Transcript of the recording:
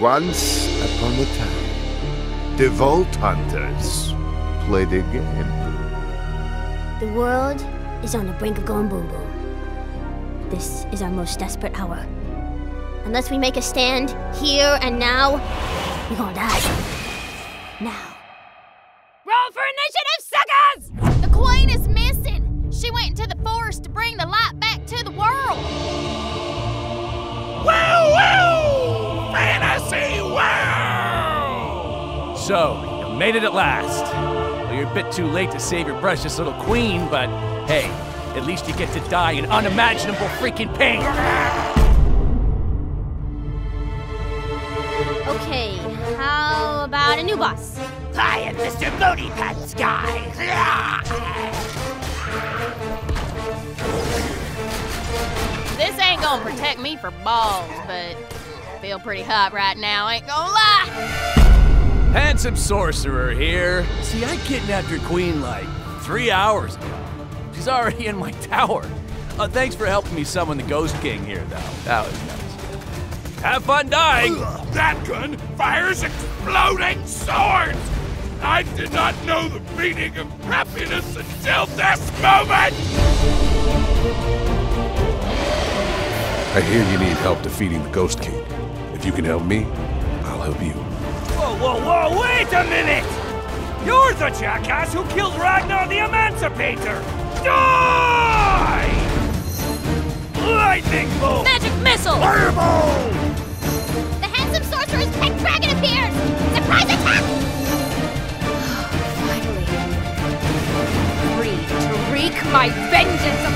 Once upon a time, the Vault Hunters played a game. The world is on the brink of going boom boom. This is our most desperate hour. Unless we make a stand here and now, we're gonna die. Now. Roll for initiative, suckers! The queen is missing. She went into the forest to bring the light back to the world. Woo-woo! Fantasy world! So, you made it at last. Well, you're a bit too late to save your precious little queen, but hey, at least you get to die in unimaginable freaking pain. Okay, how about a new boss? I am Mr. Booty Pants Guy! This ain't gonna protect me for balls, but feel pretty hot right now, ain't gonna lie! Handsome Sorcerer here. See, I kidnapped your queen like 3 hours ago. She's already in my tower. Thanks for helping me summon the Ghost King here, though. That was nice. Have fun dying! That gun fires exploding swords! I did not know the meaning of happiness until this moment! I hear you need help defeating the Ghost King. If you can help me, I'll help you. Whoa, wait a minute! You're the jackass who killed Ragnar the Emancipator! Die! Lightning bolt! Magic missile! Fireball! Sorcerer's pet dragon appears! Surprise attack! Finally. Free to wreak my vengeance upon